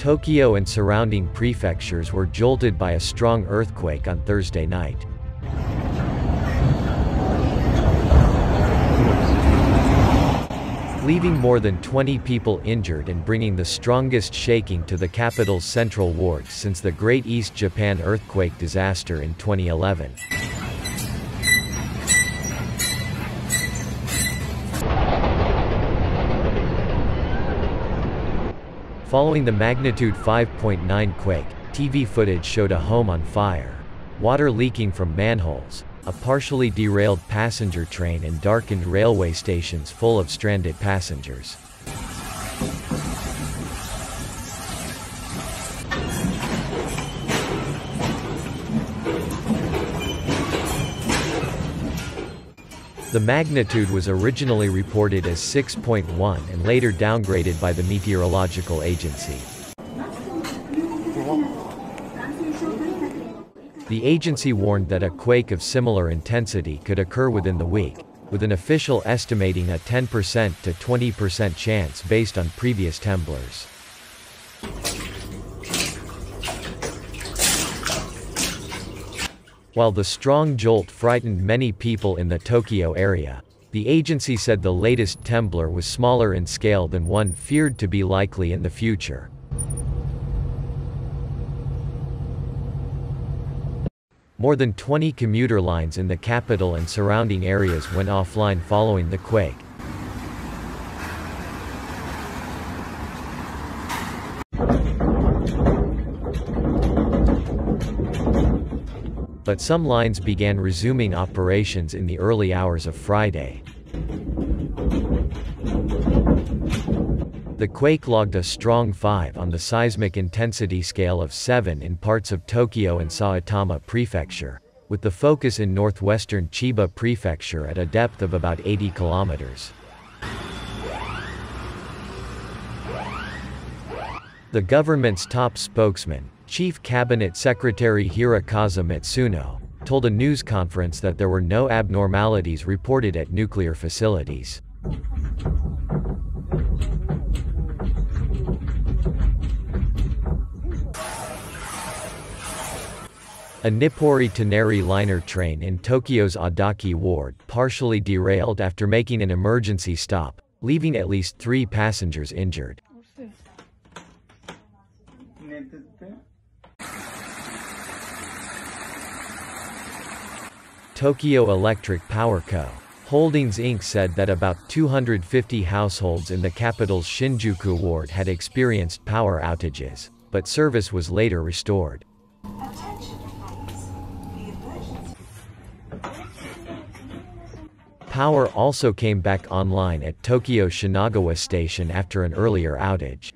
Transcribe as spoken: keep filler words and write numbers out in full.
Tokyo and surrounding prefectures were jolted by a strong earthquake on Thursday night. Leaving more than twenty people injured and bringing the strongest shaking to the capital's central ward since the Great East Japan Earthquake Disaster in twenty eleven. Following the magnitude five point nine quake, T V footage showed a home on fire, water leaking from manholes, a partially derailed passenger train and darkened railway stations full of stranded passengers. The magnitude was originally reported as six point one and later downgraded by the Meteorological Agency. The agency warned that a quake of similar intensity could occur within the week, with an official estimating a ten percent to twenty percent chance based on previous temblors. While the strong jolt frightened many people in the Tokyo area, the agency said the latest temblor was smaller in scale than one feared to be likely in the future. More than twenty commuter lines in the capital and surrounding areas went offline following the quake. But some lines began resuming operations in the early hours of Friday. The quake logged a strong five on the seismic intensity scale of seven in parts of Tokyo and Saitama Prefecture, with the focus in northwestern Chiba Prefecture at a depth of about eighty kilometers. The government's top spokesman, Chief Cabinet Secretary Hirokazu Matsuno, told a news conference that there were no abnormalities reported at nuclear facilities. A Nippori-Toneri Liner train in Tokyo's Adachi Ward partially derailed after making an emergency stop, leaving at least three passengers injured. Tokyo Electric Power Co. Holdings Incorporated said that about two hundred fifty households in the capital's Shinjuku ward had experienced power outages, but service was later restored. Power also came back online at Tokyo Shinagawa Station after an earlier outage.